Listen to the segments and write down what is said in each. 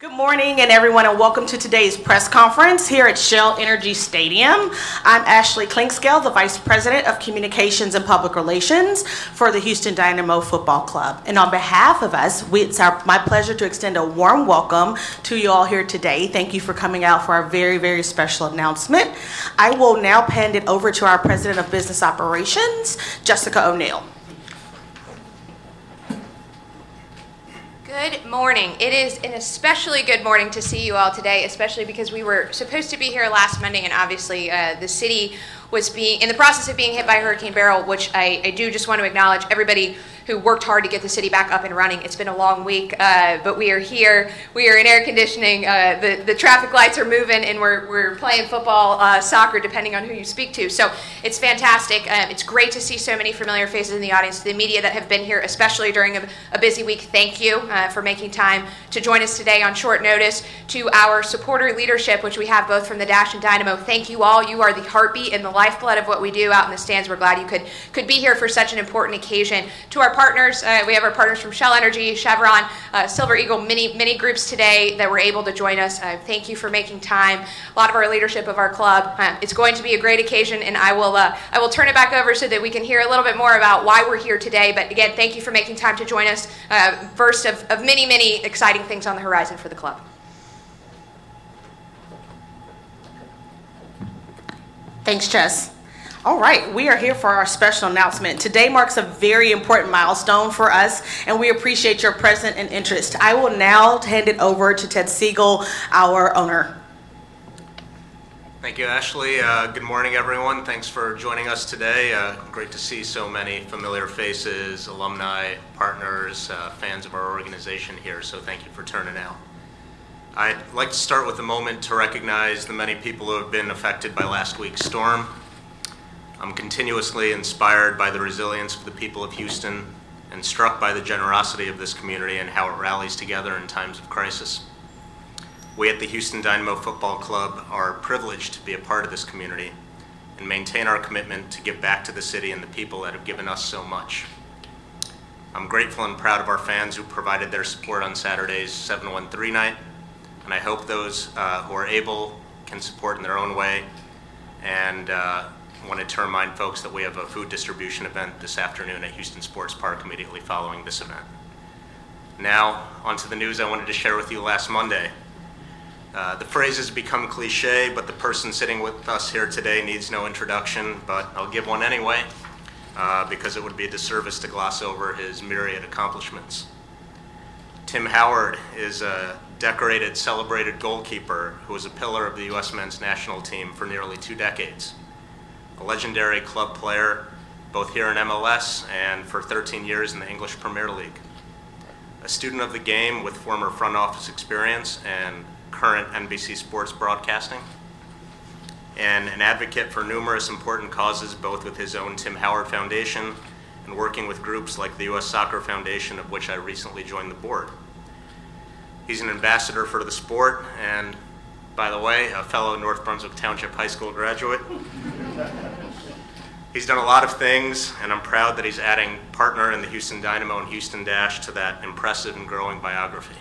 Good morning and everyone, and welcome to today's press conference here at Shell Energy Stadium. I'm Ashley Klinkscale, the Vice President of Communications and Public Relations for the Houston Dynamo Football Club. And on behalf of us, it's my pleasure to extend a warm welcome to you all here today. Thank you for coming out for our very, very special announcement. I will now hand it over to our President of Business Operations, Jessica O'Neill. Good morning. It is an especially good morning to see you all today, especially because we were supposed to be here last Monday, and obviously the city was in the process of being hit by Hurricane Beryl, which I do just want to acknowledge everybody who worked hard to get the city back up and running. It's been a long week, but we are here. We are in air conditioning. The traffic lights are moving, and we're playing football, soccer, depending on who you speak to. So it's fantastic. It's great to see so many familiar faces in the audience. The media that have been here, especially during a busy week, thank you for making time to join us today on short notice. To our supporter leadership, which we have both from the Dash and Dynamo, thank you all. You are the heartbeat and the lifeblood of what we do out in the stands. We're glad you could be here for such an important occasion. To our partners, we have our partners from Shell Energy, Chevron, Silver Eagle, many groups today that were able to join us. Thank you for making time. A lot of our leadership of our club. It's going to be a great occasion, and I will turn it back over so that we can hear a little bit more about why we're here today. But again, thank you for making time to join us. First of many exciting things on the horizon for the club. Thanks, Jess. All right, we are here for our special announcement. Today marks a very important milestone for us, and we appreciate your presence and interest. I will now hand it over to Ted Siegel, our owner. Thank you, Ashley. Good morning, everyone. Thanks for joining us today. Great to see so many familiar faces, alumni, partners, fans of our organization here, so thank you for turning out. I'd like to start with a moment to recognize the many people who have been affected by last week's storm. I'm continuously inspired by the resilience of the people of Houston and struck by the generosity of this community and how it rallies together in times of crisis. We at the Houston Dynamo Football Club are privileged to be a part of this community and maintain our commitment to give back to the city and the people that have given us so much. I'm grateful and proud of our fans who provided their support on Saturday's 713 night, and I hope those who are able can support in their own way. And I wanted to remind folks that we have a food distribution event this afternoon at Houston Sports Park immediately following this event. Now, onto the news I wanted to share with you last Monday. The phrase has become cliche, but the person sitting with us here today needs no introduction, but I'll give one anyway, because it would be a disservice to gloss over his myriad accomplishments. Tim Howard is a decorated, celebrated goalkeeper who was a pillar of the U.S. men's national team for nearly 2 decades. A legendary club player, both here in MLS and for 13 years in the English Premier League. A student of the game with former front office experience and current NBC Sports broadcasting. And an advocate for numerous important causes, both with his own Tim Howard Foundation and working with groups like the US Soccer Foundation, of which I recently joined the board. He's an ambassador for the sport and, by the way, a fellow North Brunswick Township High School graduate. He's done a lot of things, and I'm proud that he's adding partner in the Houston Dynamo and Houston Dash to that impressive and growing biography.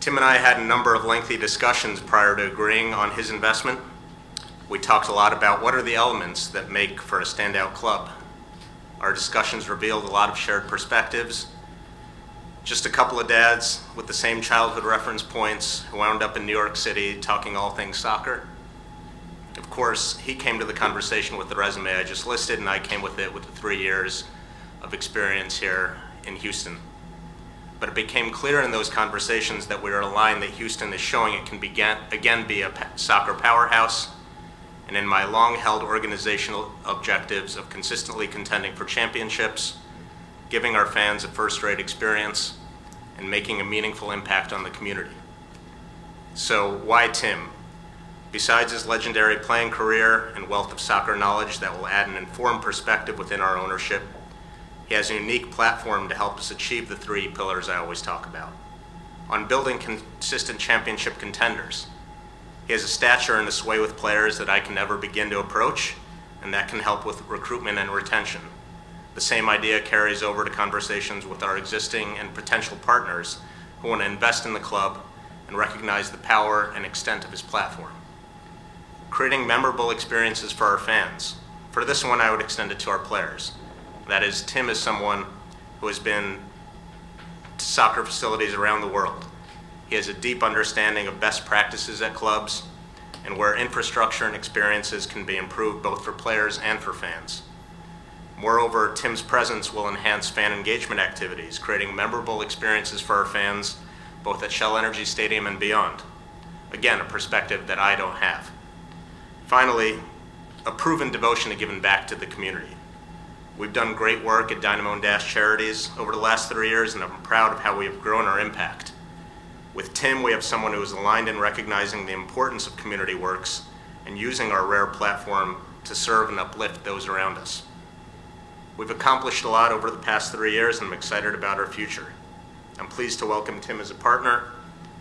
Tim and I had a number of lengthy discussions prior to agreeing on his investment. We talked a lot about what are the elements that make for a standout club. Our discussions revealed a lot of shared perspectives. Just a couple of dads with the same childhood reference points who wound up in New York City talking all things soccer. Of course, he came to the conversation with the resume I just listed, and I came with it with the 3 years of experience here in Houston. But it became clear in those conversations that we are aligned that Houston is showing it can again be a soccer powerhouse, and in my long-held organizational objectives of consistently contending for championships, giving our fans a first-rate experience, and making a meaningful impact on the community. So why Tim? Besides his legendary playing career and wealth of soccer knowledge that will add an informed perspective within our ownership, he has a unique platform to help us achieve the 3 pillars I always talk about. On building consistent championship contenders, he has a stature and a sway with players that I can never begin to approach, and that can help with recruitment and retention. The same idea carries over to conversations with our existing and potential partners who who want to invest in the club and recognize the power and extent of his platform. Creating memorable experiences for our fans. For this one, I would extend it to our players. That is, Tim is someone who has been to soccer facilities around the world. He has a deep understanding of best practices at clubs and where infrastructure and experiences can be improved both for players and for fans. Moreover, Tim's presence will enhance fan engagement activities, creating memorable experiences for our fans, both at Shell Energy Stadium and beyond. Again, a perspective that I don't have. Finally, a proven devotion to giving back to the community. We've done great work at Dynamo Dash Charities over the last 3 years, and I'm proud of how we have grown our impact. With Tim, we have someone who is aligned in recognizing the importance of community works and using our rare platform to serve and uplift those around us. We've accomplished a lot over the past 3 years, and I'm excited about our future. I'm pleased to welcome Tim as a partner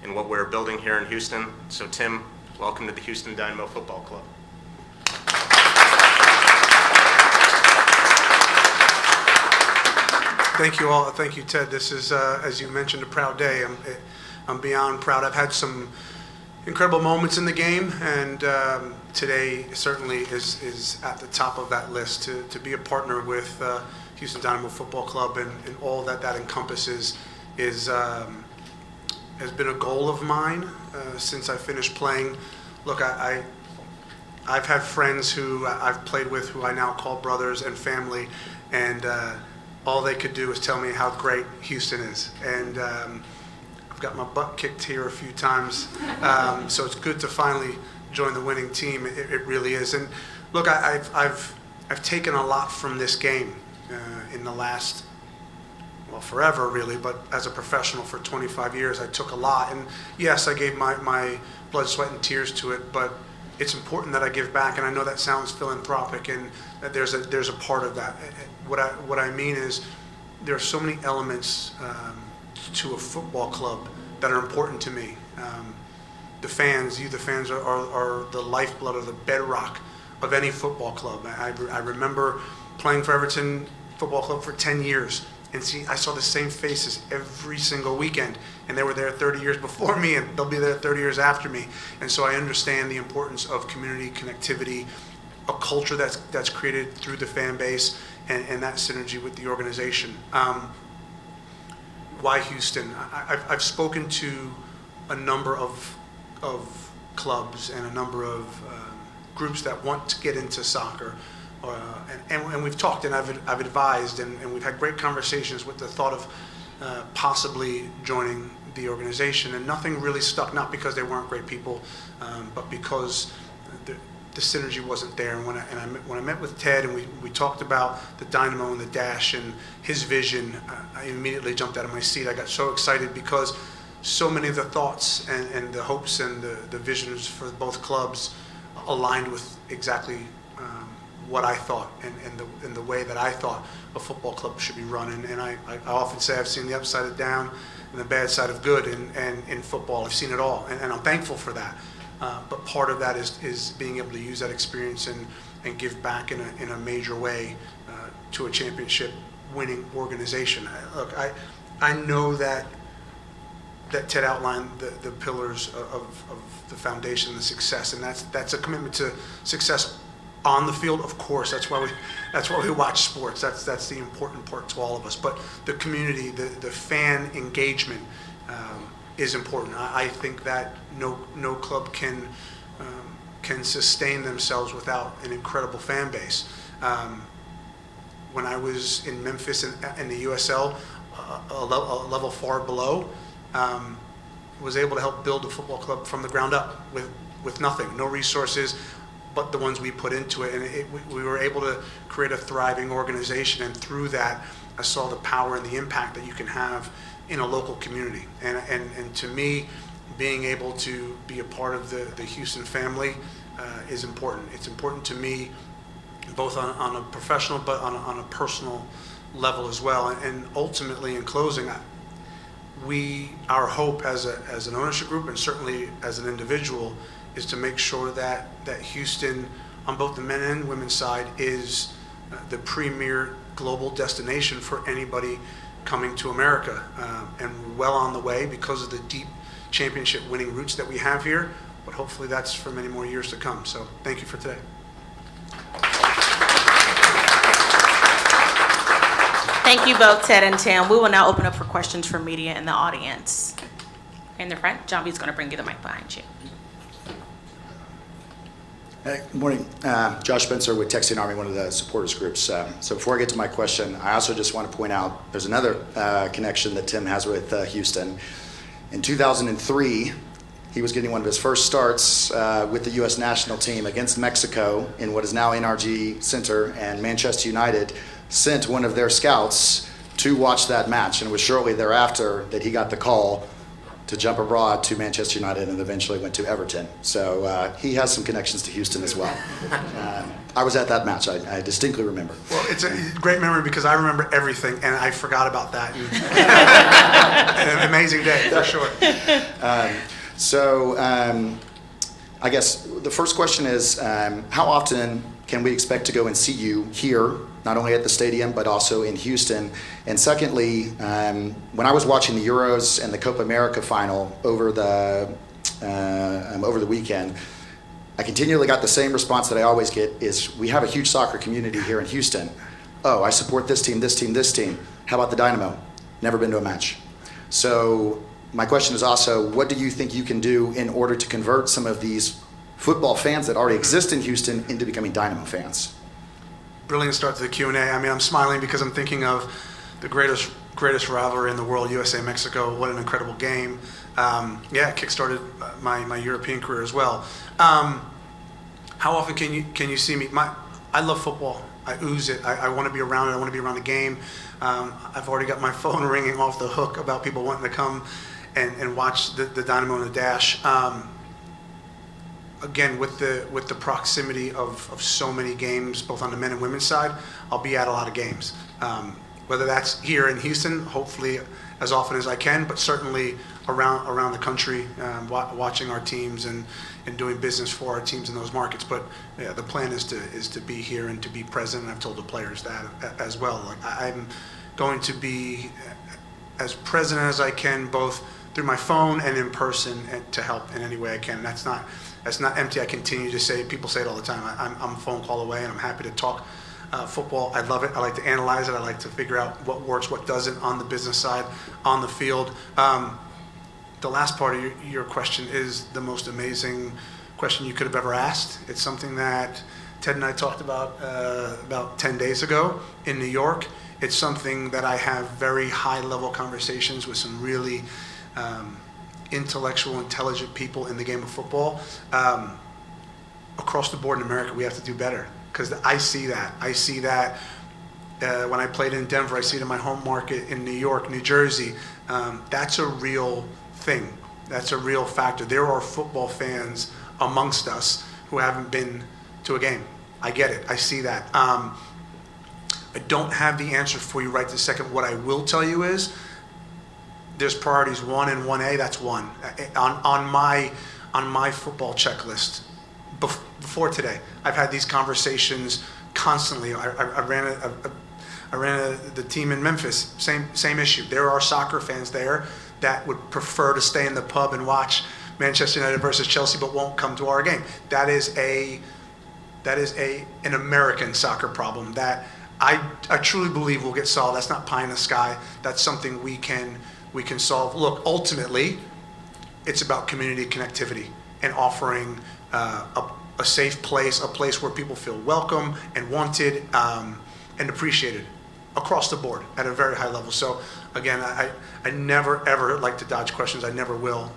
in what we're building here in Houston. So Tim, welcome to the Houston Dynamo Football Club. Thank you all. Thank you, Ted. This is, as you mentioned, a proud day. I'm beyond proud. I've had some incredible moments in the game, and today certainly is at the top of that list to be a partner with Houston Dynamo Football Club and all that encompasses is has been a goal of mine since I finished playing. Look, I've had friends who I've played with who I now call brothers and family, and all they could do was tell me how great Houston is. And I've got my butt kicked here a few times, so it's good to finally join the winning team. It really is. And look, I've taken a lot from this game in the last, well, forever really, but as a professional for 25 years, I took a lot. And yes, I gave my blood, sweat, and tears to it, but it's important that I give back, and I know that sounds philanthropic, and that there's a part of that. What I mean is there are so many elements to a football club that are important to me. The fans are the lifeblood, or the bedrock of any football club. I remember playing for Everton Football Club for 10 years, and I saw the same faces every single weekend, and they were there 30 years before me, and they'll be there 30 years after me. And so I understand the importance of community connectivity, a culture that's created through the fan base, and that synergy with the organization. Why Houston? I've spoken to a number of clubs and a number of groups that want to get into soccer. And we've talked, and I've advised, and we've had great conversations with the thought of possibly joining the organization, and nothing really stuck, not because they weren't great people, but because the synergy wasn't there. And when I met with Ted and we talked about the Dynamo and the Dash and his vision, I immediately jumped out of my seat. I got so excited because so many of the thoughts and the hopes and the visions for both clubs aligned with exactly what I thought and the way that I thought a football club should be run. And I often say I've seen the upside of down and the bad side of good, and in football I've seen it all, and I'm thankful for that. But part of that is being able to use that experience and give back in a major way to a championship winning organization. Look, I know that Ted outlined the pillars of the foundation, the success, and that's a commitment to success on the field, of course. That's why we watch sports. That's the important part to all of us. But the community, the fan engagement is important. I think that no club can sustain themselves without an incredible fan base. When I was in Memphis in the USL, a level far below, was able to help build a football club from the ground up with nothing, no resources, but the ones we put into it, and we were able to create a thriving organization. And through that, I saw the power and the impact that you can have in a local community. And to me, being able to be a part of the Houston family is important. It's important to me, both on a professional, but on a personal level as well. And ultimately, in closing, our hope as an ownership group, and certainly as an individual, is to make sure that Houston, on both the men and women's side, is the premier global destination for anybody coming to America, and we're well on the way because of the deep championship winning roots that we have here, but hopefully that's for many more years to come. So thank you for today. Thank you both, Ted and Tim. We will now open up for questions from media and the audience. In the front, John B. is going to bring you the mic behind you. Good morning. Josh Spencer with Texian Army, one of the supporters groups. So before I get to my question, I also just want to point out there's another connection that Tim has with Houston. In 2003, he was getting one of his first starts with the U.S. national team against Mexico in what is now NRG Center, and Manchester United sent one of their scouts to watch that match, and it was shortly thereafter that he got the call to jump abroad to Manchester United and eventually went to Everton. So he has some connections to Houston as well. I was at that match, I distinctly remember. Well, it's a great memory because I remember everything and I forgot about that. An amazing day, for sure. I guess the first question is, how often can we expect to go and see you here, not only at the stadium, but also in Houston? And secondly, when I was watching the Euros and the Copa America final over the weekend, I continually got the same response that I always get is, we have a huge soccer community here in Houston. Oh, I support this team, this team, this team. How about the Dynamo? Never been to a match. So my question is also, what do you think you can do in order to convert some of these football fans that already exist in Houston into becoming Dynamo fans? Brilliant start to the Q&A. I mean, I'm smiling because I'm thinking of the greatest rivalry in the world, USA-Mexico. What an incredible game. Yeah, kick-started my European career as well. How often can you see me? I love football. I ooze it. I want to be around it. I want to be around the game. I've already got my phone ringing off the hook about people wanting to come and watch the Dynamo and the Dash. Again, with the proximity of so many games, both on the men and women's side, I'll be at a lot of games. Whether that's here in Houston, hopefully as often as I can, but certainly around the country, watching our teams and doing business for our teams in those markets. But yeah, the plan is to be here and to be present. And I've told the players that as well. Like, I'm going to be as present as I can, both through my phone and in person, and to help in any way I can. That's not empty. I continue to say, people say it all the time, I'm a phone call away, and I'm happy to talk football. I love it. I like to analyze it. I like to figure out what works, what doesn't on the business side, on the field. The last part of your question is the most amazing question you could have ever asked. It's something that Ted and I talked about 10 days ago in New York. It's something that I have very high-level conversations with some really intellectual, intelligent people in the game of football. Across the board in America, we have to do better, because I see that. I see that when I played in Denver, I see it in my home market in New York, New Jersey. That's a real thing. That's a real factor. There are football fans amongst us who haven't been to a game. I get it. I see that. I don't have the answer for you right this second. What I will tell you is, there's priorities 1 and 1A, that's 1. On my football checklist, before today, I've had these conversations constantly. I ran the team in Memphis, same issue. There are soccer fans there that would prefer to stay in the pub and watch Manchester United versus Chelsea, but won't come to our game. That is an American soccer problem that I truly believe will get solved. That's not pie in the sky. That's something we can solve. Look, ultimately, it's about community connectivity and offering a safe place, a place where people feel welcome and wanted and appreciated across the board at a very high level. So again, I never ever like to dodge questions. I never will,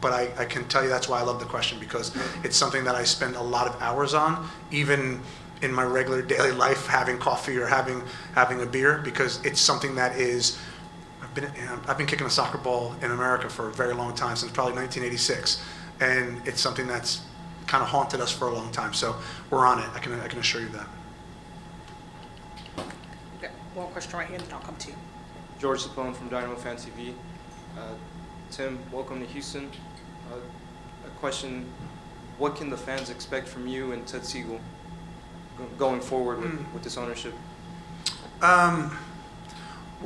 but I can tell you that's why I love the question, because it's something that I spend a lot of hours on, even in my regular daily life, having coffee or having a beer, because it's something that is, I've been kicking a soccer ball in America for a very long time, since probably 1986, and it's something that's kind of haunted us for a long time. So we're on it. I can assure you that. Okay, one question right here, and I'll come to you. George Zappone from Dynamo Fan TV. Tim, welcome to Houston. A question: what can the fans expect from you and Ted Siegel going forward with this ownership?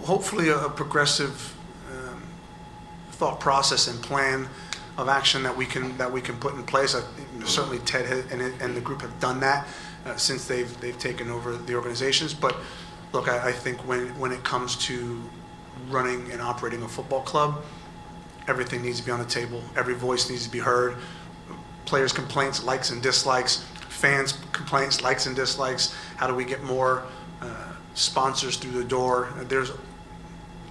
Hopefully a progressive thought process and plan of action that we can put in place. Certainly Ted and the group have done that since they've taken over the organizations. But look, I think when it comes to running and operating a football club, everything needs to be on the table. Every voice needs to be heard. Players' complaints, likes and dislikes. Fans' complaints, likes and dislikes. How do we get more sponsors through the door? There's,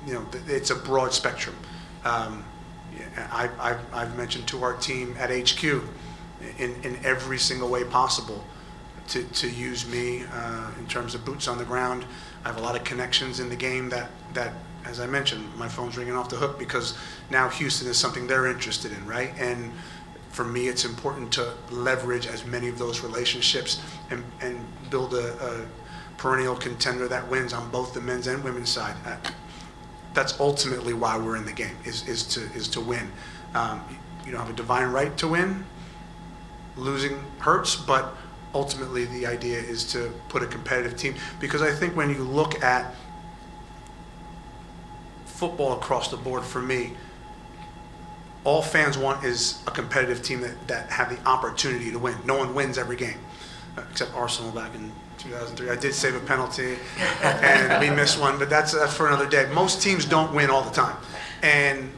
you know, it's a broad spectrum. I've mentioned to our team at HQ in every single way possible to use me in terms of boots on the ground. I have a lot of connections in the game that, as I mentioned, my phone's ringing off the hook because now Houston is something they're interested in, right? And for me, it's important to leverage as many of those relationships and build a perennial contender that wins on both the men's and women's side. That's ultimately why we're in the game, is to win. You don't have a divine right to win. Losing hurts, but ultimately the idea is to put a competitive team, because I think when you look at football across the board, for me, all fans want is a competitive team that have the opportunity to win. No one wins every game, except Arsenal back in 2003. I did save a penalty, and we missed one, but that's for another day. Most teams don't win all the time, and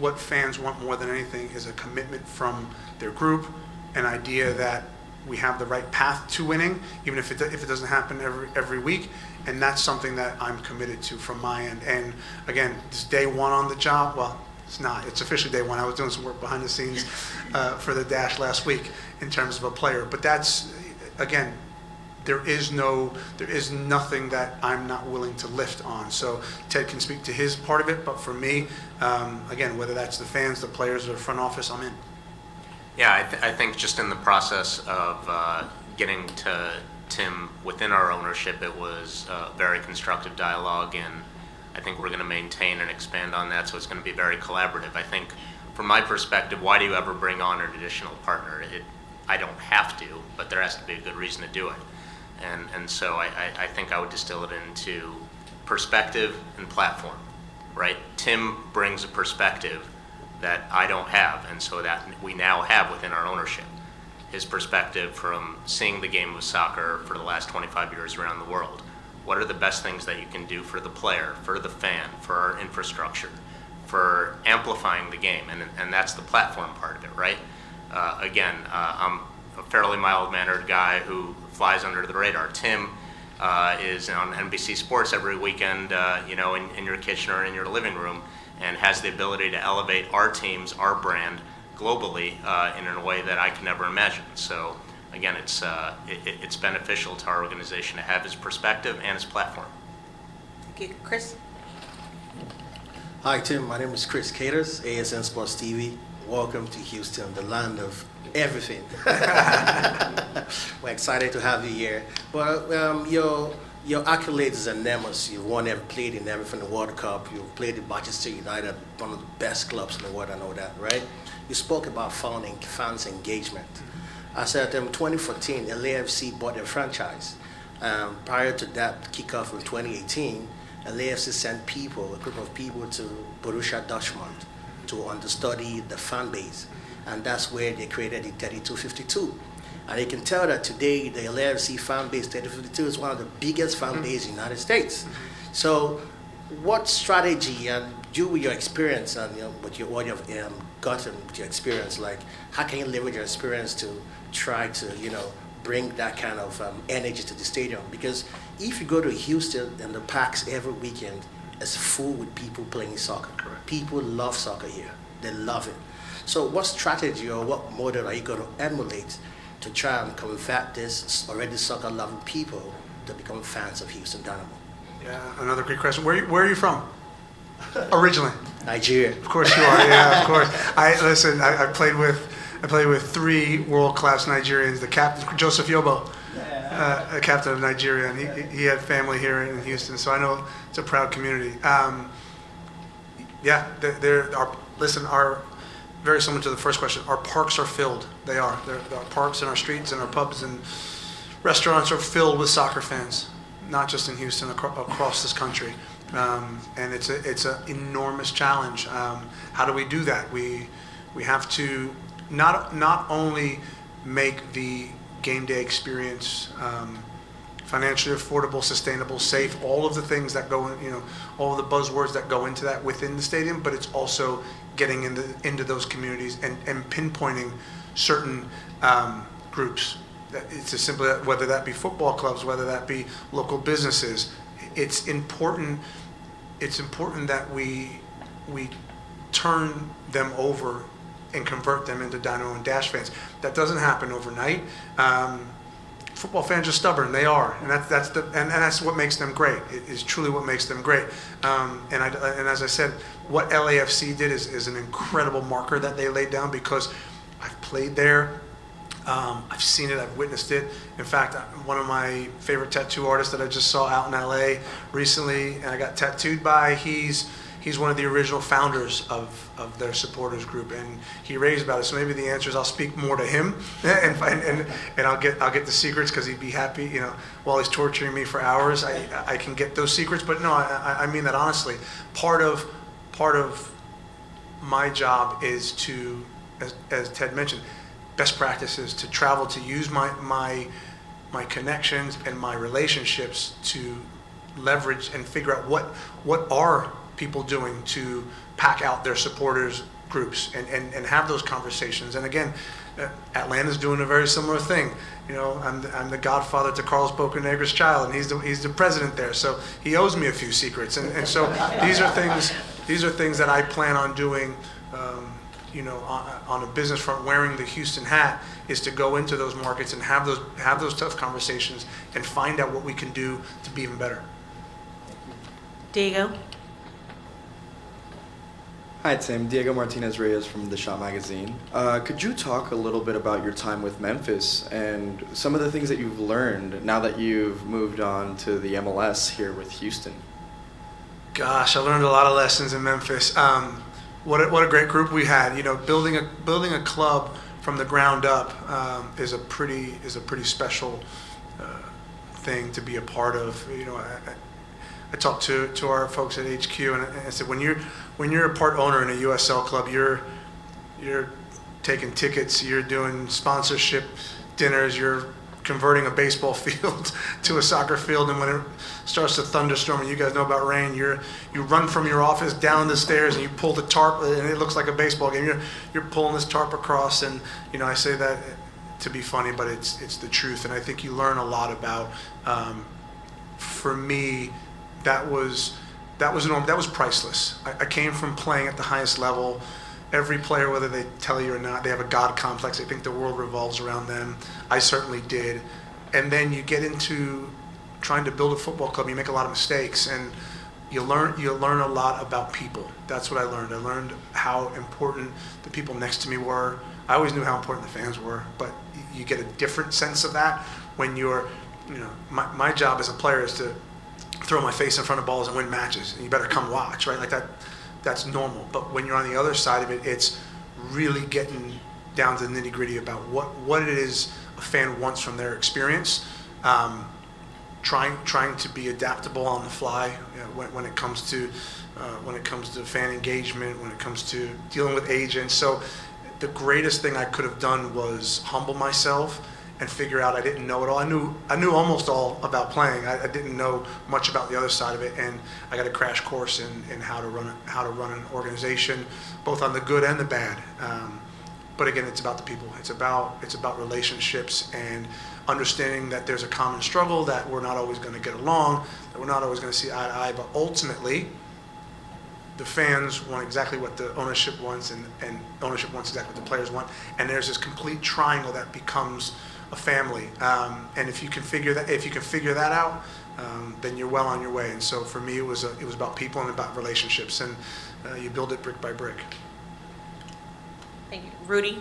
what fans want more than anything is a commitment from their group, an idea that we have the right path to winning, even if it doesn't happen every week. And that's something that I'm committed to from my end. And again, it's day one on the job. Well, it's not. It's officially day one. I was doing some work behind the scenes for the Dash last week in terms of a player. But that's, again, there is nothing that I'm not willing to lift on. So Ted can speak to his part of it, but for me, again, whether that's the fans, the players, or the front office, I'm in. Yeah, I think just in the process of getting to Tim within our ownership, it was a very constructive dialogue, and I think we're going to maintain and expand on that, so it's going to be very collaborative. I think from my perspective, why do you ever bring on an additional partner? I don't have to, but there has to be a good reason to do it. And so I think I would distill it into perspective and platform, right? Tim brings a perspective that I don't have, and so that we now have within our ownership. His perspective from seeing the game of soccer for the last 25 years around the world. What are the best things that you can do for the player, for the fan, for our infrastructure, for amplifying the game? And that's the platform part of it, right? Again, I'm a fairly mild-mannered guy who flies under the radar. Tim is on NBC Sports every weekend, you know, in your kitchen or in your living room, and has the ability to elevate our teams, our brand, globally in a way that I can never imagine. So again, it's beneficial to our organization to have his perspective and his platform. Thank you. Chris? Hi, Tim. My name is Chris Caters, ASN Sports TV. Welcome to Houston, the land of everything. We're excited to have you here. But your accolades are enormous. You've won and played in everything, the World Cup. You've played in Manchester United, one of the best clubs in the world, I know that, right? You spoke about fans' engagement. I said in 2014, LAFC bought a franchise. Prior to that kickoff in 2018, LAFC sent people, a group of people, to Borussia Dortmund to understudy the fan base. And that's where they created the 3252. And you can tell that today, the LAFC fan base, 3252, is one of the biggest fan base in the United States. So what strategy, and you with your experience and what you've gotten with your experience, like how can you leverage your experience to try to bring that kind of energy to the stadium? Because if you go to Houston and the parks every weekend, it's full with people playing soccer. Correct. People love soccer here. They love it. So what strategy or what model are you going to emulate to try and convert this already soccer-loving people to become fans of Houston Dynamo? Yeah, another great question. Where are you from? Originally, Nigeria. Of course you are. Yeah, of course. I played with three world-class Nigerians. The captain, Joseph Yobo, a captain of Nigeria, and he had family here in Houston. So I know it's a proud community. Yeah, there are. Listen, our very similar to the first question. Our parks are filled. They are. Our parks and our streets and our pubs and restaurants are filled with soccer fans. not just in Houston, across this country. And it's an enormous challenge. How do we do that? We have to not only make the game day experience financially affordable, sustainable, safe, all of the things that go in, all of the buzzwords that go into that within the stadium, but it's also getting into those communities and pinpointing certain groups. It's as simple as whether that be football clubs, whether that be local businesses. It's important. It's important that we turn them over and convert them into Dynamo and Dash fans. That doesn't happen overnight. Football fans are stubborn. They are, and that's what makes them great. It is truly what makes them great. And as I said, what LAFC did is an incredible marker that they laid down, because I've played there. I've seen it, I've witnessed it. In fact, one of my favorite tattoo artists that I just saw out in LA recently, and I got tattooed by, he's one of the original founders of their supporters group, and he raves about it. So maybe the answer is I'll speak more to him, and I'll get the secrets, because he'd be happy, while he's torturing me for hours, I can get those secrets. But no, I mean that honestly. Part of my job is to, as Ted mentioned, best practices, to travel, to use my connections and my relationships to leverage and figure out what are people doing to pack out their supporters groups, and have those conversations. And again, Atlanta's doing a very similar thing. I'm the godfather to Carlos Bocanegra's child, and he's the president there, so he owes me a few secrets. And so these are things that I plan on doing. On a business front, wearing the Houston hat, is to go into those markets and have those tough conversations and find out what we can do to be even better. Diego. Hi Tim, Diego Martinez Reyes from The Shot Magazine. Could you talk a little bit about your time with Memphis and some of the things that you've learned now that you've moved on to the MLS here with Houston? Gosh, I learned a lot of lessons in Memphis. What a great group we had. Building a club from the ground up is a pretty special thing to be a part of. I talked to our folks at HQ, and I said, when you're a part owner in a USL club, you're taking tickets, you're doing sponsorship dinners, you're converting a baseball field to a soccer field, and when it starts to thunderstorm, and you guys know about rain, you run from your office down the stairs and you pull the tarp, and it looks like a baseball game. You're pulling this tarp across, and I say that to be funny, but it's the truth. And I think you learn a lot about. For me, that was priceless. I came from playing at the highest level. Every player, whether they tell you or not, they have a God complex. They think the world revolves around them. I certainly did. And then you get into trying to build a football club. You make a lot of mistakes, and you learn a lot about people. That's what I learned. I learned how important the people next to me were. I always knew how important the fans were, but you get a different sense of that when you're, my job as a player is to throw my face in front of balls and win matches, and you better come watch, right? Like that. That's normal. But when you're on the other side of it, it's really getting down to the nitty-gritty about what it is a fan wants from their experience, trying to be adaptable on the fly when it comes to fan engagement, when it comes to dealing with agents. So the greatest thing I could have done was humble myself and figure out I didn't know it all. I knew almost all about playing. I didn't know much about the other side of it, and I got a crash course in how to run an organization, both on the good and the bad. But again, it's about the people. It's about relationships and understanding that there's a common struggle, that we're not always going to get along, that we're not always going to see eye to eye, but ultimately, the fans want exactly what the ownership wants, and ownership wants exactly what the players want, and there's this complete triangle that becomes a family, and if you can figure that out, then you're well on your way. And so for me, it was about people and about relationships, and you build it brick by brick. Thank you, Rudy.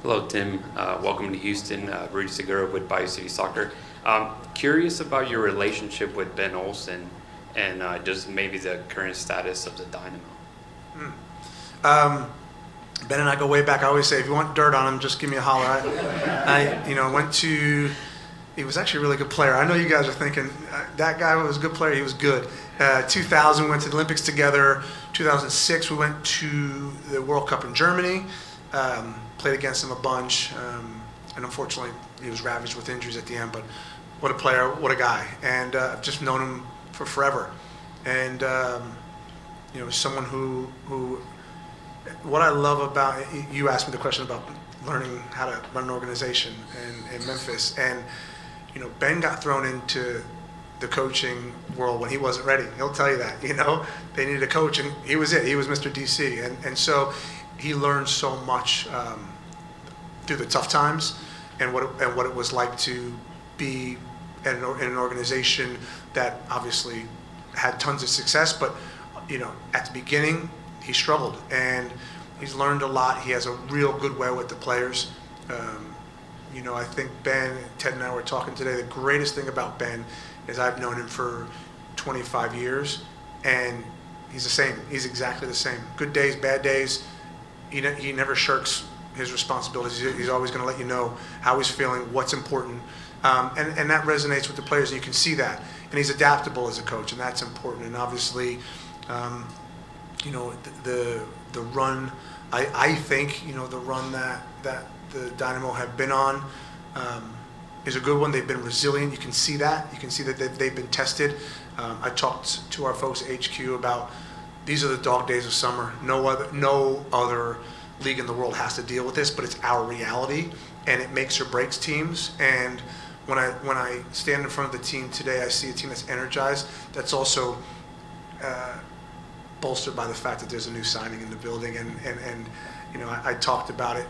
Hello, Tim. Welcome to Houston. Rudy Segura with Bayou City Soccer. Curious about your relationship with Ben Olsen, and just maybe the current status of the Dynamo. Ben and I go way back. I always say, if you want dirt on him, just give me a holler. I went to He was actually a really good player. I know you guys are thinking, that guy was a good player. He was good. 2000, went to the Olympics together. 2006, we went to the World Cup in Germany. Played against him a bunch. And unfortunately, he was ravaged with injuries at the end. But what a player, what a guy. And I've just known him for forever. And, you know, someone who what I love about, you asked me the question about learning how to run an organization in Memphis. And, you know, Ben got thrown into the coaching world when he wasn't ready. He'll tell you that, you know. They needed a coach, and he was it. He was Mr. DC. And so he learned so much through the tough times and what it was like to be in an organization that obviously had tons of success. But, you know, at the beginning, he struggled. And he's learned a lot. He has a real good way with the players. You know, I think Ben, Ted and I were talking today, the greatest thing about Ben is I've known him for 25 years, and he's the same. He's exactly the same. Good days, bad days, he never shirks his responsibilities. He's always going to let you know how he's feeling, what's important. And that resonates with the players, and you can see that. And he's adaptable as a coach, and that's important. And obviously, you know, the run, I think, you know, the run that the Dynamo have been on is a good one. They've been resilient. You can see that. You can see that they've been tested. I talked to our folks at HQ about these are the dog days of summer. No other league in the world has to deal with this, but it's our reality, and it makes or breaks teams. And when I stand in front of the team today, I see a team that's energized, that's also bolstered by the fact that there's a new signing in the building, and you know, I talked about it.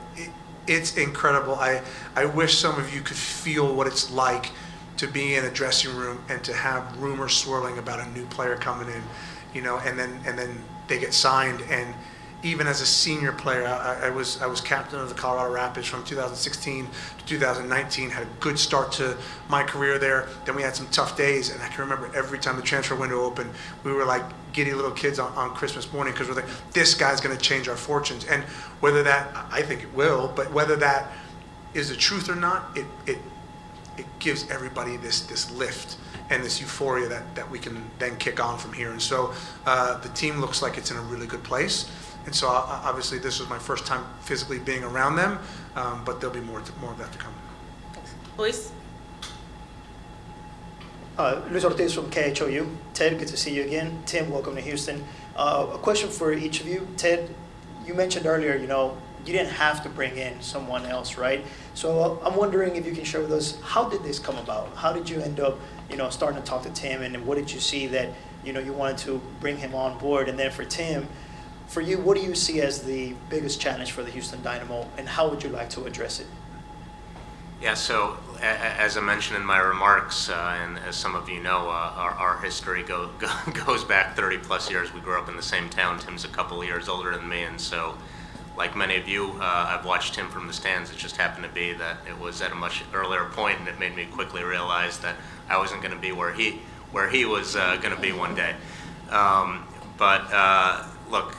It's incredible. I wish some of you could feel what it's like to be in a dressing room and to have rumors swirling about a new player coming in, you know, and then they get signed. And even as a senior player, I was captain of the Colorado Rapids from 2016 to 2019, had a good start to my career there. Then we had some tough days, and I can remember every time the transfer window opened, we were like giddy little kids on Christmas morning, because we're like, this guy's going to change our fortunes. And whether that, I think it will, but whether that is the truth or not, it gives everybody this lift and this euphoria that we can then kick on from here. And so the team looks like it's in a really good place. And so, obviously, this was my first time physically being around them, but there'll be more of that to come. Thanks. Luis? Luis Ortiz from KHOU. Ted, good to see you again. Tim, welcome to Houston. A question for each of you. Ted, you mentioned earlier, you know, you didn't have to bring in someone else, right? So I'm wondering if you can share with us, how did this come about? How did you end up, you know, starting to talk to Tim, and what did you see that, you know, you wanted to bring him on board? And then for Tim, for you, what do you see as the biggest challenge for the Houston Dynamo, and how would you like to address it? Yeah, so as I mentioned in my remarks, and as some of you know, our history goes back 30-plus years. We grew up in the same town. Tim's a couple of years older than me, and so like many of you, I've watched Tim from the stands. It just happened to be that it was at a much earlier point, and it made me quickly realize that I wasn't going to be where he was going to be one day. Look,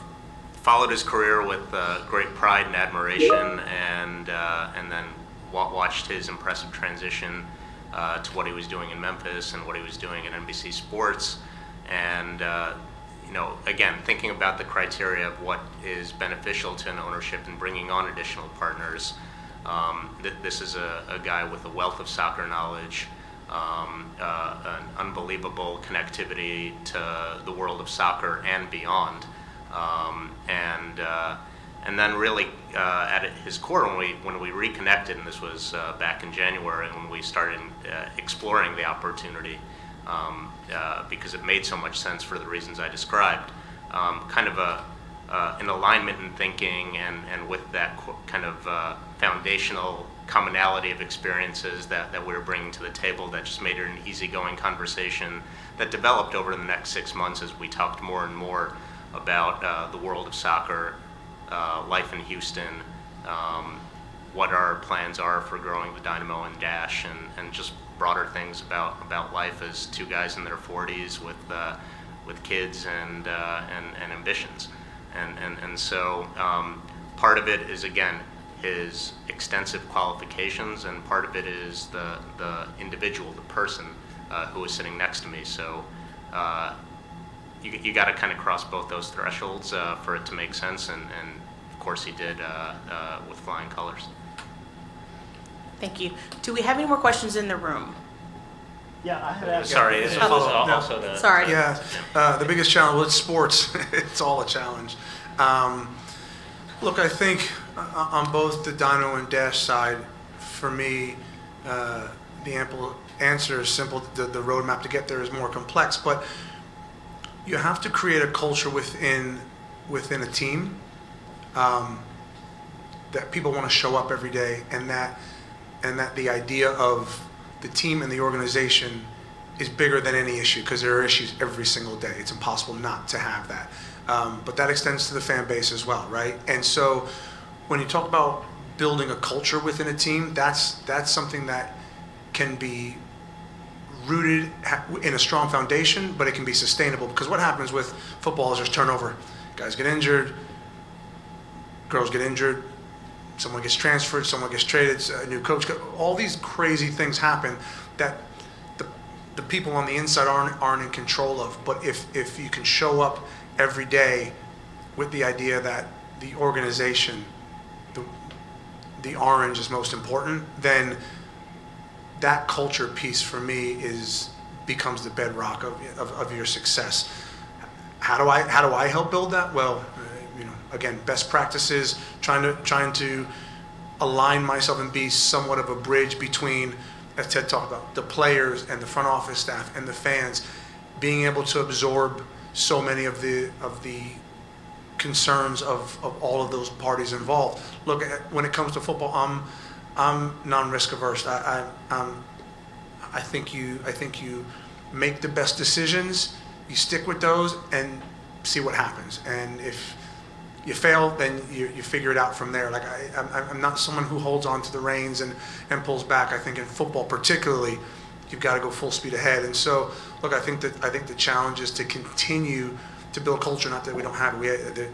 followed his career with great pride and admiration, and then watched his impressive transition to what he was doing in Memphis and what he was doing at NBC Sports. And you know, again, thinking about the criteria of what is beneficial to an ownership and bringing on additional partners, this is a guy with a wealth of soccer knowledge, an unbelievable connectivity to the world of soccer and beyond. And then really at his core, when we reconnected, and this was back in January, when we started exploring the opportunity, because it made so much sense for the reasons I described, kind of an alignment in thinking, and with that kind of foundational commonality of experiences that we were bringing to the table, that just made it an easygoing conversation that developed over the next 6 months as we talked more and more about the world of soccer, life in Houston, what our plans are for growing the Dynamo and Dash, and just broader things about life as two guys in their 40s with kids and ambitions. And so part of it is, again, is extensive qualifications, and part of it is the individual, the person who is sitting next to me. So you got to kind of cross both those thresholds for it to make sense, and of course he did with flying colors. Thank you. Do we have any more questions in the room? Yeah, I had asked. Sorry, this was also the. Sorry. Yeah, the biggest challenge. Well, it's sports. It's all a challenge. Look, I think on both the Dino and Dash side, for me, the ample answer is simple. The roadmap to get there is more complex, but you have to create a culture within a team that people want to show up every day, and that the idea of the team and the organization is bigger than any issue, because there are issues every single day. It's impossible not to have that. But that extends to the fan base as well, right? And so when you talk about building a culture within a team, that's something that can be rooted in a strong foundation, but it can be sustainable, because what happens with football is there's turnover. Guys get injured, girls get injured, someone gets transferred, someone gets traded, a new coach, all these crazy things happen that the people on the inside aren't in control of. But if you can show up every day with the idea that the organization, the orange is most important, then that culture piece for me becomes the bedrock of your success. How do I help build that? Well, again, best practices, trying to align myself and be somewhat of a bridge between, as Ted talked about, the players and the front office staff and the fans, being able to absorb so many of the concerns of all of those parties involved. Look, when it comes to football, I'm non-risk averse. I think you make the best decisions, you stick with those, and see what happens. And if you fail, then you figure it out from there. Like I'm not someone who holds on to the reins and pulls back. I think in football particularly, you've got to go full speed ahead. And so, look, I think the challenge is to continue to build culture. Not that we don't have it.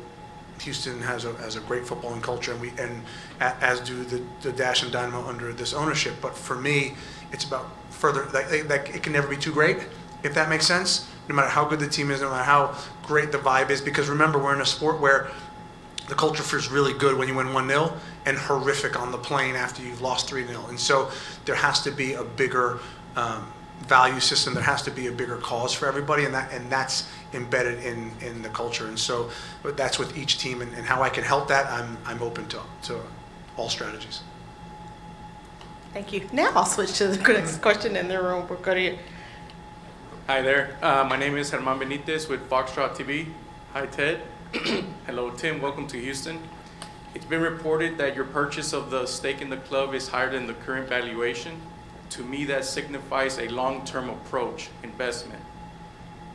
Houston has a great footballing culture, and as do the Dash and Dynamo under this ownership. But for me, it's about further. Like it can never be too great, if that makes sense. No matter how good the team is, no matter how great the vibe is, because remember, we're in a sport where the culture feels really good when you win 1-0 and horrific on the plane after you've lost 3-0. And so there has to be a bigger value system. There has to be a bigger cause for everybody, and that's embedded in the culture. And so that's with each team, and how I can help that, I'm open to all strategies. Thank you. Now I'll switch to the next question in the room. We'll go to you. Hi there. My name is Herman Benitez with Foxtrot TV. Hi, Ted. Hello, Tim. Welcome to Houston. It's been reported that your purchase of the stake in the club is higher than the current valuation. To me, that signifies a long-term approach investment.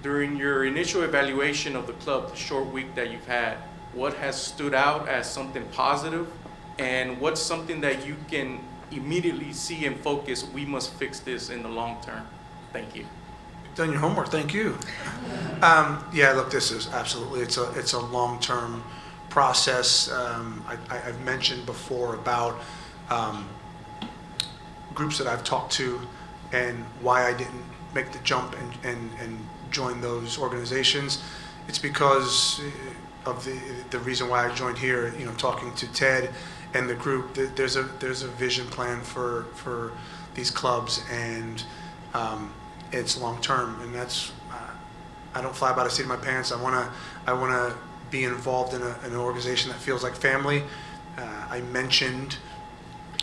During your initial evaluation of the club, the short week that you've had, what has stood out as something positive, and what's something that you can immediately see and focus, we must fix this in the long term? Thank you. Done your homework. Thank you. Yeah, look, this is absolutely, it's a long-term process. I've mentioned before about groups that I've talked to and why I didn't make the jump and join those organizations. It's because of the reason why I joined here. You know, talking to Ted and the group, there's a vision plan for these clubs, and it's long term, and that's I don't fly by the seat of my pants. I wanna be involved in an organization that feels like family. I mentioned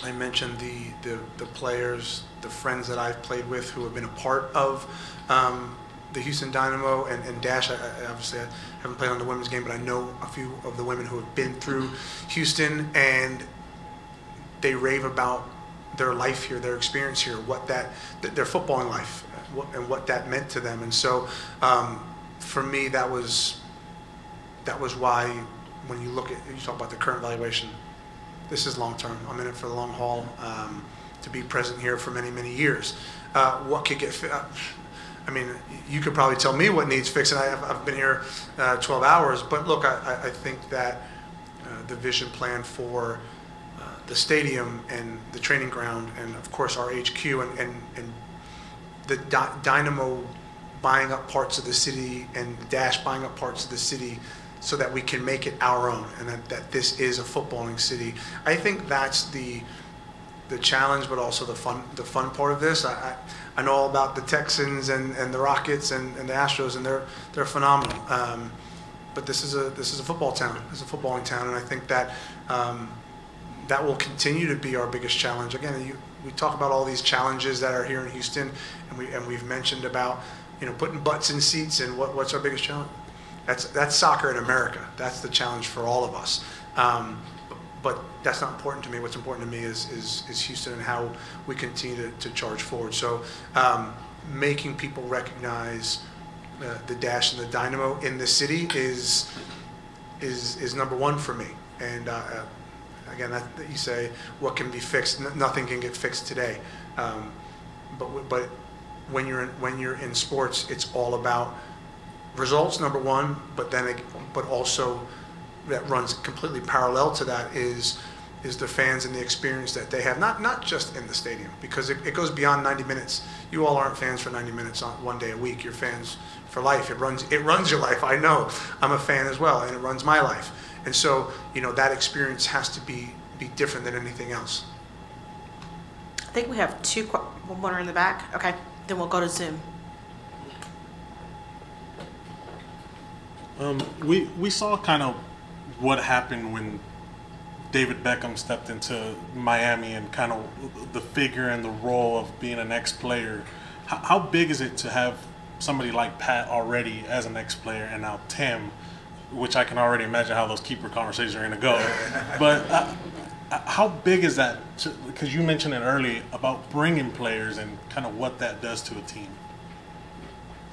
the players, the friends that I've played with who have been a part of the Houston Dynamo and Dash. I obviously haven't played on the women's game, but I know a few of the women who have been through Houston, and they rave about their life here, their experience here, what that their footballing life, and what that meant to them. And so for me, that was why, when you talk about the current valuation, this is long term. I'm in it for the long haul, to be present here for many, many years. What could get fixed? I mean, you could probably tell me what needs fixing. I've been here 12 hours, but look, I think that the vision plan for the stadium and the training ground and, of course, our HQ and the Dynamo buying up parts of the city and Dash buying up parts of the city so that we can make it our own and that this is a footballing city. I think that's the challenge, but also the fun part of this. I know all about the Texans and the Rockets and the Astros, and they're phenomenal. But this is a football town. It's a footballing town, and I think that that will continue to be our biggest challenge. Again, we talk about all these challenges that are here in Houston, and we've mentioned about putting butts in seats and what's our biggest challenge. That's soccer in America. That's the challenge for all of us. But that's not important to me. What's important to me is Houston and how we continue to charge forward. So making people recognize the Dash and the Dynamo in the city is number one for me. And again, you say what can be fixed? Nothing can get fixed today. But when you're in sports, it's all about results, number one. But also, that runs completely parallel to that is the fans and the experience that they have, not just in the stadium, because it goes beyond 90 minutes. You all aren't fans for 90 minutes on one day a week. You're fans for life. It runs your life. I know. I'm a fan as well, and it runs my life. And so, that experience has to be different than anything else. I think we have two, one in the back. Okay, then we'll go to Zoom. We saw kind of what happened when David Beckham stepped into Miami and kind of the figure and the role of being an ex-player. How big is it to have somebody like Pat already as an ex-player, and now Tim, which I can already imagine how those keeper conversations are going to go. But how big is that? Because you mentioned it early about bringing players and kind of what that does to a team.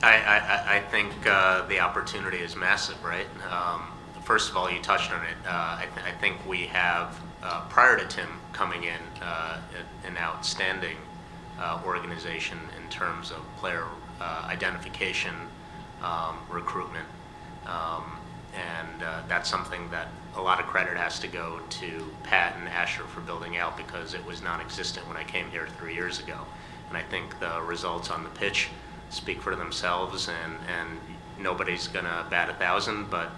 I think the opportunity is massive, right? First of all, you touched on it. I think we have, prior to Tim coming in, an outstanding organization in terms of player identification, recruitment, and that's something that a lot of credit has to go to Pat and Asher for building out, because it was non-existent when I came here 3 years ago. And I think the results on the pitch speak for themselves, and nobody's going to bat 1,000, but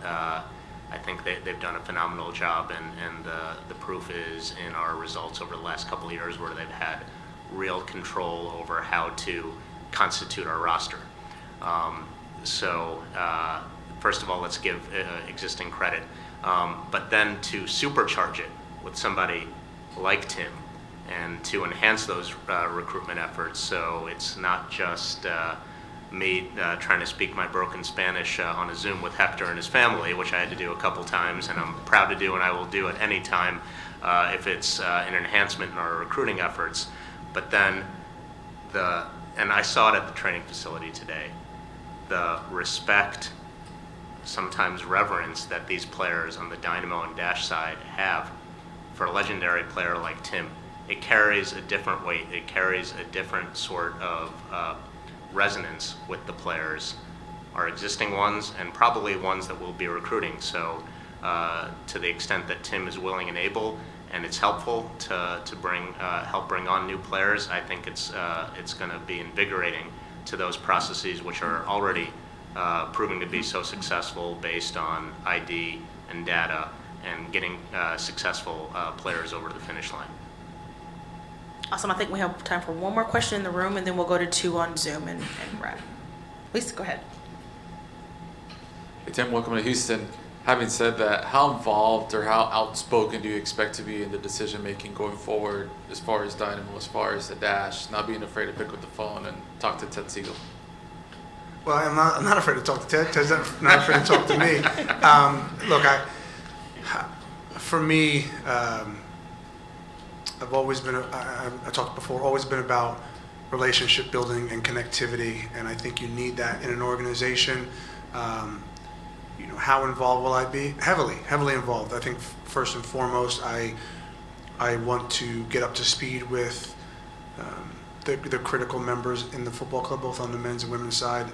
I think they've done a phenomenal job, and the proof is in our results over the last couple of years, where they've had real control over how to constitute our roster. So first of all, let's give existing credit, but then to supercharge it with somebody like Tim and to enhance those recruitment efforts, so it's not just me trying to speak my broken Spanish on a Zoom with Hector and his family, which I had to do a couple times, and I'm proud to do, and I will do at any time if it's an enhancement in our recruiting efforts. But then and I saw it at the training facility today, the respect, sometimes reverence, that these players on the Dynamo and Dash side have for a legendary player like Tim. It carries a different weight. It carries a different sort of resonance with the players, our existing ones, and probably ones that we'll be recruiting. So to the extent that Tim is willing and able, and it's helpful to bring help bring on new players, I think it's going to be invigorating to those processes, which are already proving to be so successful based on ID and data and getting successful players over the finish line. Awesome. I think we have time for one more question in the room, and then we'll go to two on Zoom and wrap. Please, go ahead. Hey, Tim, welcome to Houston. Having said that, how involved or how outspoken do you expect to be in the decision-making going forward as far as Dynamo, as far as the Dash, not being afraid to pick up the phone and talk to Ted Siegel? Well, I'm not afraid to talk to Ted. Ted's not afraid to talk to me. Look, for me, I've always been, I talked before, always been about relationship building and connectivity, and I think you need that in an organization. How involved will I be? Heavily involved. I think first and foremost, I want to get up to speed with the critical members in the football club, both on the men's and women's side,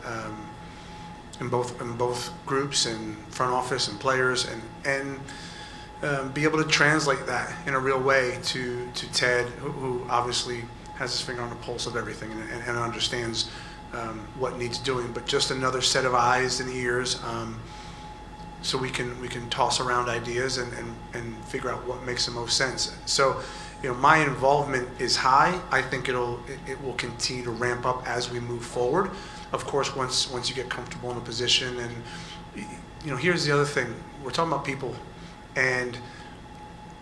in both groups, and front office and players, and be able to translate that in a real way to Ted, who obviously has his finger on the pulse of everything and understands what needs doing, but just another set of eyes and ears, so we can toss around ideas and figure out what makes the most sense. So, you know, my involvement is high. I think it will continue to ramp up as we move forward. Of course, once you get comfortable in a position, and you know, here's the other thing: we're talking about people, and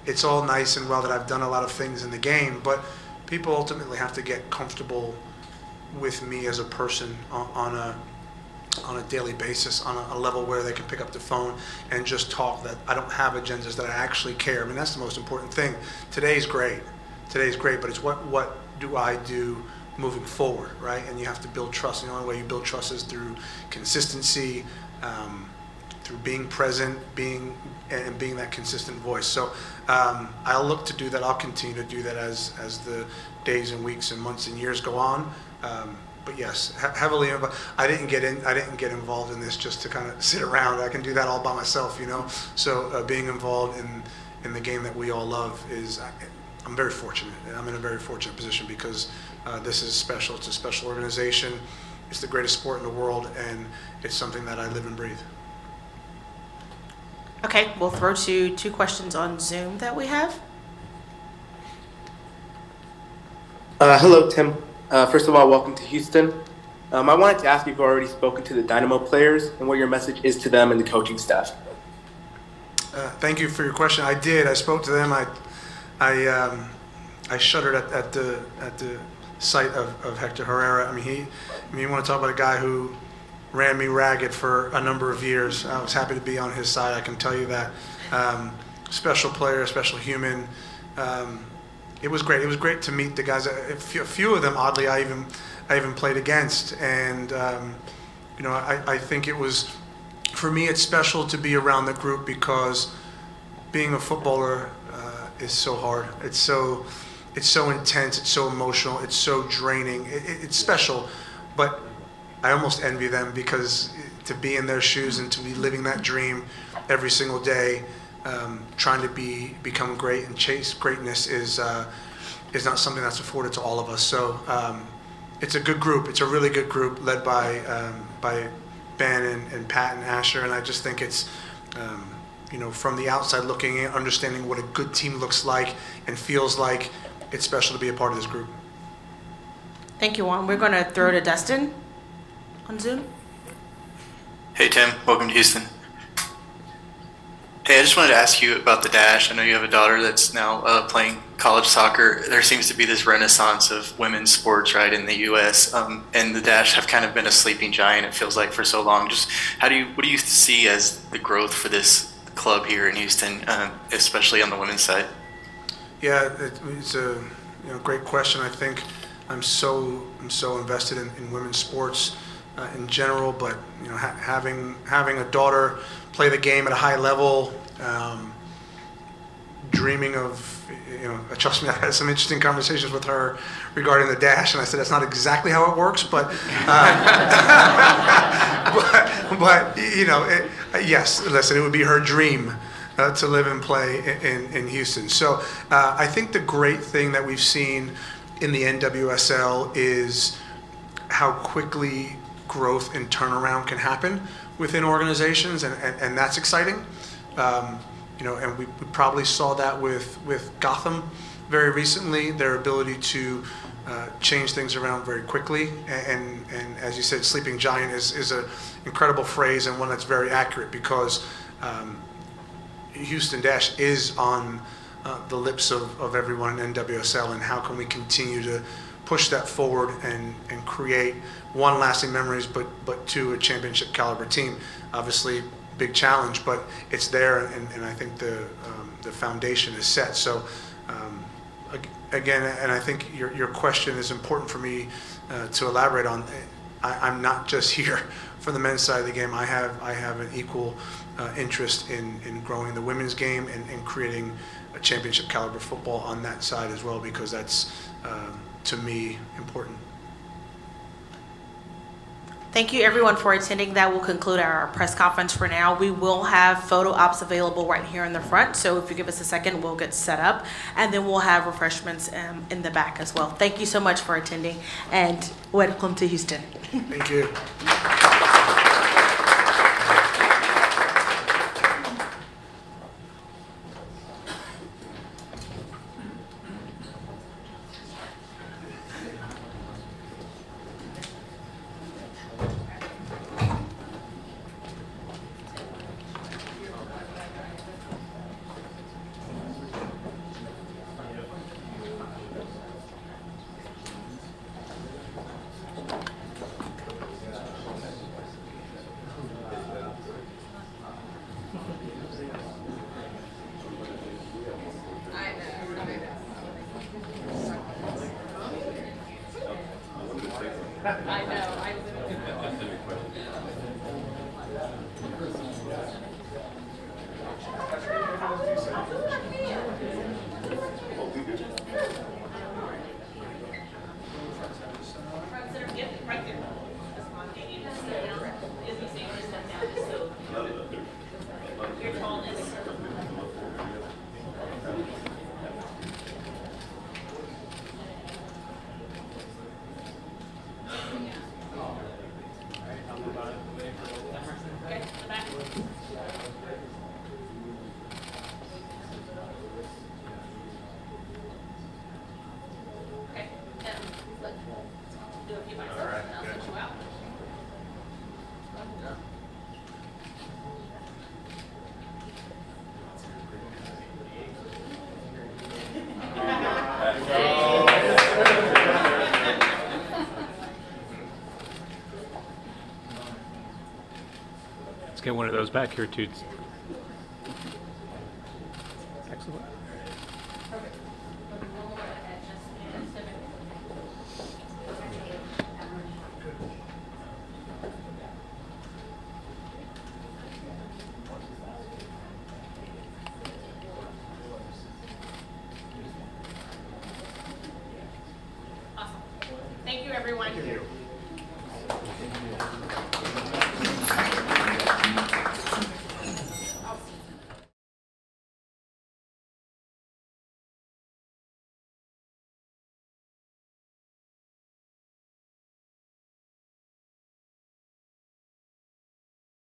it's all nice and well that I've done a lot of things in the game, but people ultimately have to get comfortable with me as a person on a daily basis, on a level where they can pick up the phone and just talk, that I don't have agendas, that I actually care. I mean, that's the most important thing. Today's great, but it's what do I do moving forward, right? And you have to build trust. And the only way you build trust is through consistency, through being present, being that consistent voice. So I'll look to do that. I'll continue to do that as the days and weeks and months and years go on. But yes, heavily involved. I didn't get involved in this just to kind of sit around. I can do that all by myself, you know. So being involved in the game that we all love is, I'm very fortunate. I'm in a very fortunate position because this is special. It's a special organization. It's the greatest sport in the world, and it's something that I live and breathe. Okay, we'll throw to two questions on Zoom that we have. Hello, Tim. First of all, welcome to Houston. I wanted to ask if you've already spoken to the Dynamo players and what your message is to them and the coaching staff. Thank you for your question. I did. I spoke to them. I shuddered at the sight of Hector Herrera. I mean, you want to talk about a guy who ran me ragged for a number of years. I was happy to be on his side. I can tell you that. Special player, special human. It was great. It was great to meet the guys. A few of them, oddly, I even played against, and you know, I think it was, for me, it's special to be around the group because being a footballer is so hard. It's so intense. It's so emotional. It's so draining. It's special, but I almost envy them because to be in their shoes and to be living that dream every single day. Trying to become great and chase greatness is not something that's afforded to all of us. So it's a good group. It's a really good group led by Ben and Pat and Asher. And I just think it's you know, from the outside looking in, understanding what a good team looks like and feels like, it's special to be a part of this group. Thank you, Juan. We're going to throw to Dustin on Zoom. Hey, Tim. Welcome to Houston. Hey, I just wanted to ask you about the Dash. I know you have a daughter that's now playing college soccer. There seems to be this renaissance of women's sports, right, in the U.S., and the Dash have kind of been a sleeping giant, it feels like, for so long. Just what do you see as the growth for this club here in Houston, especially on the women's side? Yeah, it's a great question. I think I'm so invested in women's sports in general, but you know, having a daughter play the game at a high level, dreaming of, you know, trust me, I had some interesting conversations with her regarding the Dash, and I said that's not exactly how it works, but you know, yes, listen, it would be her dream to live and play in Houston. So I think the great thing that we've seen in the NWSL is how quickly growth and turnaround can happen within organizations, and that's exciting. You know, and we probably saw that with Gotham very recently, their ability to change things around very quickly. And as you said, sleeping giant is an incredible phrase and one that's very accurate, because Houston Dash is on the lips of everyone in NWSL, and how can we continue to push that forward and create, one, lasting memories, but two, a championship caliber team. Obviously, big challenge, but it's there, and I think the foundation is set. So again, and I think your question is important for me to elaborate on. I'm not just here for the men's side of the game. I have an equal interest in growing the women's game and creating a championship caliber football on that side as well, because that's to me important. Thank you everyone for attending. That will conclude our press conference for now. We will have photo ops available right here in the front, so if you give us a second, we'll get set up, and then we'll have refreshments in the back as well. Thank you so much for attending, and welcome to Houston. Thank you. Let's get one of those back here too. Excellent. Awesome. Thank you, everyone. Thank you.